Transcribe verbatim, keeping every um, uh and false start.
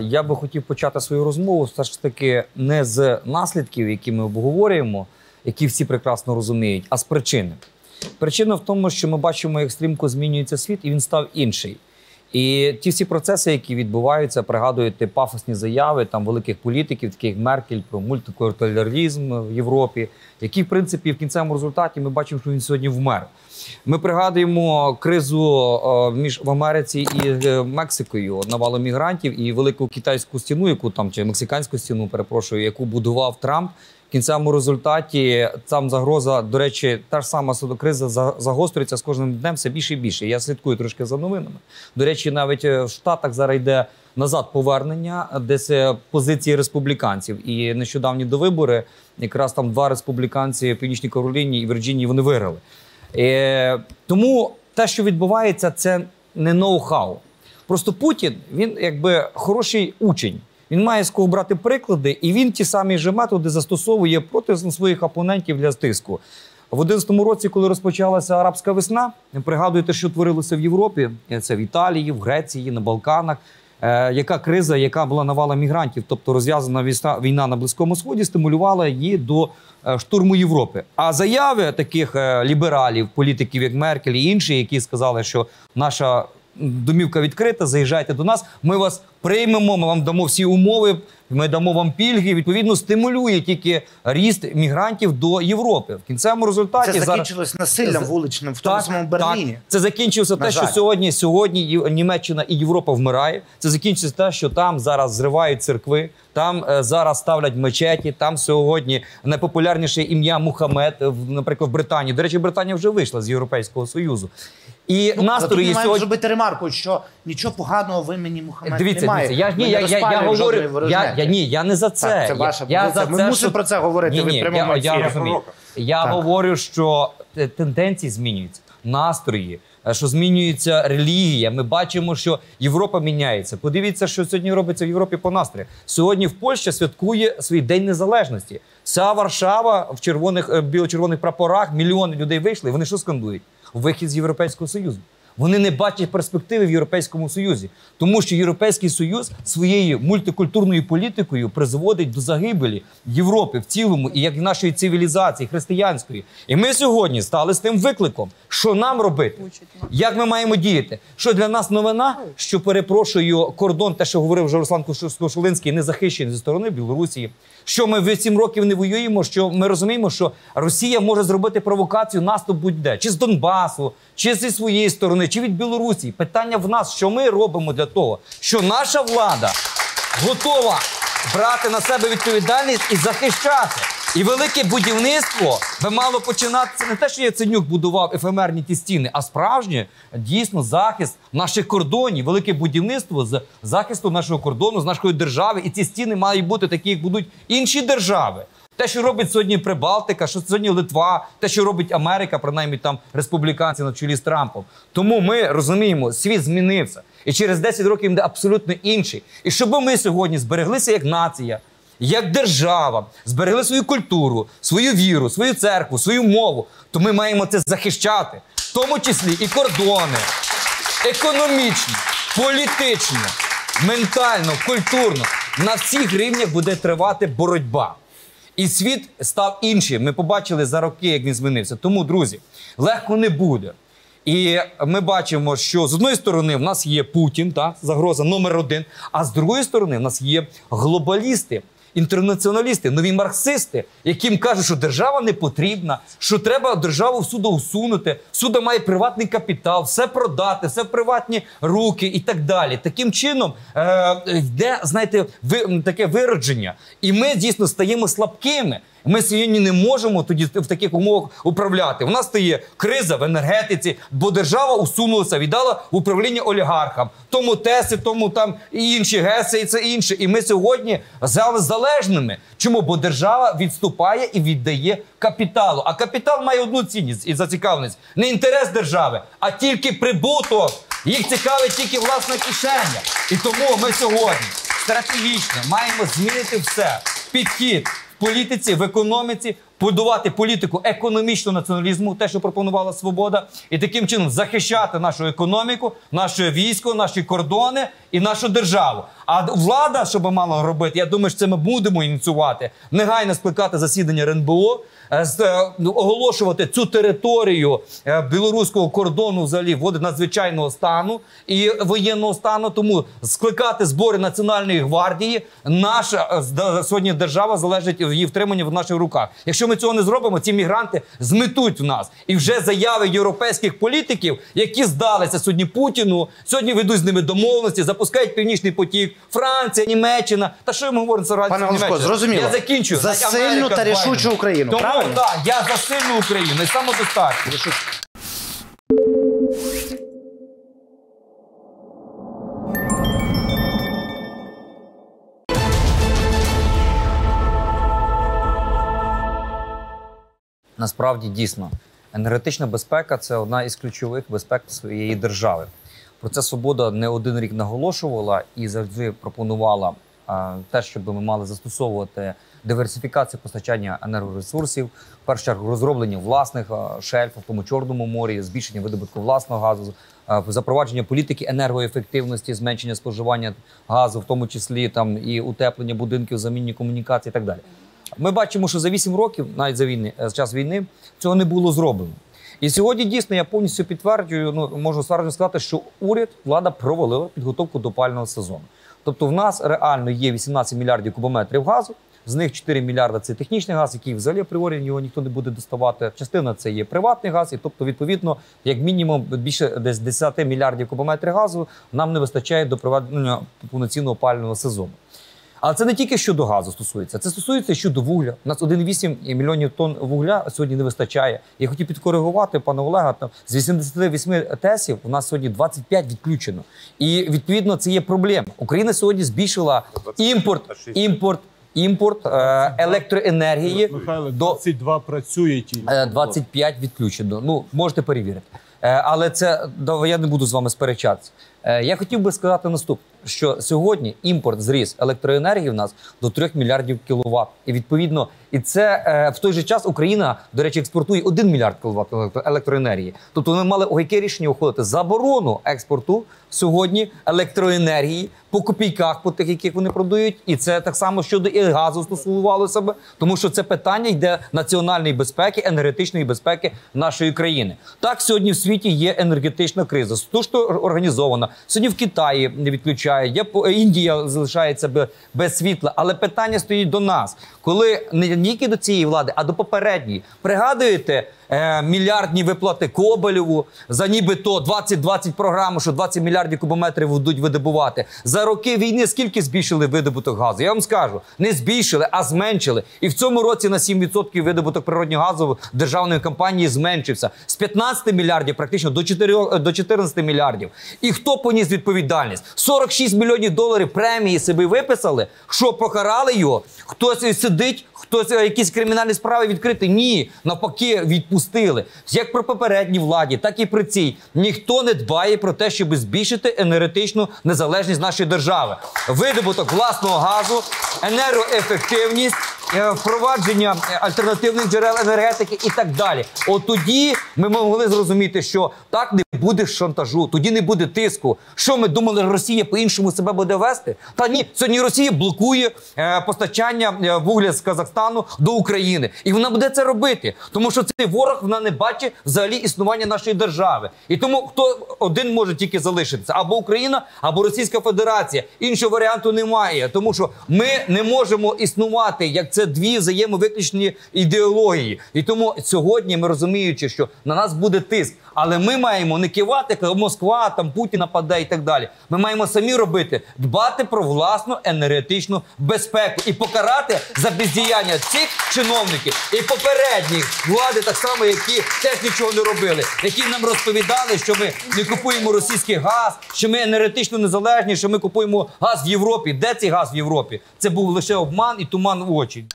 Я би хотів почати свою розмову все ж таки не з наслідків, які ми обговорюємо, які всі прекрасно розуміють, а з причини. Причина в тому, що ми бачимо, як стрімко змінюється світ, і він став інший. І ті всі процеси, які відбуваються, пригадуєте пафосні заяви там великих політиків, таких як Меркель, про мультикультуралізм в Європі, які, в принципі, в кінцевому результаті ми бачимо, що він сьогодні вмер. Ми пригадуємо кризу між в Америці і Мексикою, навалу мігрантів і велику китайську стіну, яку там чи мексиканську стіну, перепрошую, яку будував Трамп. В кінцевому результаті там загроза, до речі, та ж сама криза загострюється з кожним днем все більше і більше. Я слідкую трошки за новинами. До речі, навіть в Штатах зараз йде назад повернення десь позиції республіканців. І нещодавні до вибори якраз там два республіканці в Північній Кароліні і Вірджинії вони виграли. Е, тому те, що відбувається, це не ноу-хау. Просто Путін, він якби хороший учень. Він має з кого брати приклади, і він ті самі ж методи застосовує проти своїх опонентів для стиску. В одинадцятому році, коли розпочалася Арабська весна, пригадуєте, що творилося в Європі, це в Італії, в Греції, на Балканах, е, яка криза, яка була навала мігрантів, тобто розв'язана війна на Близькому Сході, стимулювала її до штурму Європи. А заяви таких лібералів, політиків як Меркель і інші, які сказали, що наша домівка відкрита, заїжджайте до нас, ми вас приймемо, ми вам дамо всі умови, ми дамо вам пільги, відповідно стимулює тільки ріст мігрантів до Європи. В кінцевому результаті... Це закінчилось зараз... насиллям вуличним в тому самому Берліні. Так, це закінчилося те, що сьогодні, сьогодні Німеччина і Європа вмирає. Це закінчилося те, що там зараз зривають церкви, там е, зараз ставлять мечеті, там сьогодні найпопулярніше ім'я Мухамед, наприклад, в Британії. До речі, Британія вже вийшла з Європейського Союзу. І ну, настрої сьогодні... Маємо зробити ремарку, що нічого поганого в імені Мухаммеда немає. Дивіться, я, я, я, я говорю... Я, я, ні, я не за це. Так, це ваша я, я за Ми це, мусимо що... про це говорити. Ні, ні, ви я я, розумію. я говорю, що тенденції змінюються, настрої, що змінюється релігія. Ми бачимо, що Європа міняється. Подивіться, що сьогодні робиться в Європі по настрою. Сьогодні в Польщі святкує свій День Незалежності. Вся Варшава в червоних, біло-червоних прапорах, мільйони людей вийшли, вони що скандують? Вихід з Європейського Союзу. Вони не бачать перспективи в Європейському Союзі. Тому що Європейський Союз своєю мультикультурною політикою призводить до загибелі Європи в цілому, і як нашої цивілізації, християнської. І ми сьогодні стали з тим викликом, що нам робити, як ми маємо діяти. Що для нас новина, що, перепрошую, кордон, те, що говорив вже Руслан Кошулинський, не захищений зі сторони Білорусі. Що ми вісім років не воюємо, що ми розуміємо, що Росія може зробити провокацію наступ будь-де. Чи з Донбасу, чи зі своєї сторони, чи від Білорусі. Питання в нас, що ми робимо для того, що наша влада готова брати на себе відповідальність і захищати. І велике будівництво би мало починатися не те, що Яценюк будував ефемерні ті стіни, а справжнє, дійсно, захист наших кордонів, велике будівництво з захисту нашого кордону, з нашої держави. І ці стіни мають бути такі, як будуть інші держави. Те, що робить сьогодні Прибалтика, що сьогодні Литва, те, що робить Америка, принаймні там республіканці на чолі з Трампом. Тому ми розуміємо, світ змінився. І через десять років буде абсолютно інший. І щоб ми сьогодні збереглися як нація, як держава, зберегли свою культуру, свою віру, свою церкву, свою мову, то ми маємо це захищати. В тому числі і кордони, економічно, політично, ментально, культурно. На всіх рівнях буде тривати боротьба. І світ став іншим. Ми побачили за роки, як він змінився. Тому, друзі, легко не буде. І ми бачимо, що з одної сторони в нас є Путін, та, загроза номер один, а з другої сторони в нас є глобалісти, інтернаціоналісти, нові марксисти, яким кажуть, що держава не потрібна, що треба державу всюди усунути, всюди має приватний капітал, все продати, все в приватні руки і так далі. Таким чином е, йде, знаєте, ви, таке виродження. І ми, дійсно, стаємо слабкими. Ми сьогодні не можемо тоді в таких умовах управляти. У нас стає криза в енергетиці, бо держава усунулася, віддала в управління олігархам. Тому ТЕСи, тому там і інші ГЕСи, і це інше. І ми сьогодні залежними. Чому? Бо держава відступає і віддає капіталу. А капітал має одну цінність і зацікавленість. Не інтерес держави, а тільки прибуток. Їх цікавить тільки власна кишеня. І тому ми сьогодні стратегічно маємо змінити все. Підхід. В політиці, в економіці, будувати політику економічного націоналізму, те, що пропонувала «Свобода», і таким чином захищати нашу економіку, наше військо, наші кордони і нашу державу. А влада, що би мала робити, я думаю, що це ми будемо ініціювати, негайно скликати засідання РНБО, оголошувати цю територію білоруського кордону взагалі вводить надзвичайного стану і воєнного стану, тому скликати збори Національної гвардії, наша сьогодні держава залежить її втримання в наших руках. Якщо ми цього не зробимо, ці мігранти зметуть в нас. І вже заяви європейських політиків, які здалися сьогодні Путіну, сьогодні ведуть з ними домовленості, запускають Північний потік, Франція, Німеччина. Та що ми говоримо зараз? Пане Голубко, зрозуміло. Я закінчую. За сильну та рішучу Україну. Тому так, я за сильну Україну і самодостатню. Насправді, дійсно, енергетична безпека – це одна із ключових безпек своєї держави. Про це «Свобода» не один рік наголошувала і завжди пропонувала те, щоб ми мали застосовувати диверсифікацію постачання енергоресурсів, в першу чергу розроблення власних шельфів в тому Чорному морі, збільшення видобутку власного газу, запровадження політики енергоефективності, зменшення споживання газу, в тому числі там, і утеплення будинків, замінні комунікації і так далі. Ми бачимо, що за вісім років, навіть за війни, за час війни, цього не було зроблено. І сьогодні, дійсно, я повністю підтверджую, ну, можу стверджено сказати, що уряд, влада провалила підготовку до опалювального сезону. Тобто в нас реально є вісімнадцять мільярдів кубометрів газу, з них чотири мільярда – це технічний газ, який взагалі апріорі його ніхто не буде доставати. Частина – це є приватний газ, і тобто, відповідно, як мінімум більше десь десять мільярдів кубометрів газу нам не вистачає до проведення повноцінного опалювального сезону. Але це не тільки щодо газу стосується, це стосується щодо вугля. У нас одна ціла вісім мільйонів тонн вугля сьогодні не вистачає. Я хотів підкоригувати пана Олега, там, з вісімдесяти восьми тесів у нас сьогодні двадцять п'ять відключено. І відповідно це є проблема. Україна сьогодні збільшила імпорт, імпорт, імпорт е, електроенергії. Михайло, двадцять два працює тільки. двадцять п'ять відключено. Ну, можете перевірити. Але це, я не буду з вами сперечатися. Я хотів би сказати наступне, що сьогодні імпорт зріс електроенергії в нас до трьох мільярдів кіловат. І відповідно, і це в той же час Україна, до речі, експортує один мільярд кіловат електроенергії. Тобто вони мали огайке рішення ухвалити заборону експорту сьогодні електроенергії по копійках, по тих, яких вони продають. І це так само щодо і газу стосувалося б, тому що це питання йде національної безпеки, енергетичної безпеки нашої країни. Так, сьогодні в світі є енергетична криза, то, що організована. Сьогодні в Китаї не відключає, Індія залишається без світла. Але питання стоїть до нас. Коли не тільки до цієї влади, а до попередньої. Пригадуєте е, мільярдні виплати Коболєву за нібито двадцять двадцять програму, що двадцять мільярдів кубометрів будуть видобувати. За роки війни скільки збільшили видобуток газу? Я вам скажу, не збільшили, а зменшили. І в цьому році на сім відсотків видобуток природнього газу державної компанії зменшився. З п'ятнадцяти мільярдів практично до, чотирьох, до чотирнадцяти мільярдів. І хто поніс відповідальність? сорок шість мільйонів доларів премії собі виписали, що покарали його? Хтось сидить, хтось якісь кримінальні справи відкрити? Ні, навпаки, відпустили. Як при попередній владі, так і при цій. Ніхто не дбає про те, щоб збільшити енергетичну незалежність нашої держави. Видобуток власного газу, енергоефективність, впровадження альтернативних джерел енергетики і так далі. От тоді ми могли зрозуміти, що так не буде шантажу, тоді не буде тиску. Що ми думали, Росія по-іншому себе буде вести? Та ні, сьогодні Росія блокує е, постачання е, вугля з Казахстану до України. І вона буде це робити, тому що цей ворог, вона не бачить взагалі існування нашої держави. І тому хто один може тільки залишитися? Або Україна, або Російська Федерація. Іншого варіанту немає, тому що ми не можемо існувати, як це дві взаємовиключні ідеології. І тому сьогодні ми розуміючи, що на нас буде тиск, але ми маємо не кивати, коли Москва, там Путін нападає і так далі. Ми маємо самі робити, дбати про власну енергетичну безпеку і покарати за бездіяння цих чиновників і попередніх влади, так само, які теж нічого не робили, які нам розповідали, що ми не купуємо російський газ, що ми енергетично незалежні, що ми купуємо газ в Європі. Де цей газ в Європі? Це був лише обман і туман в очі.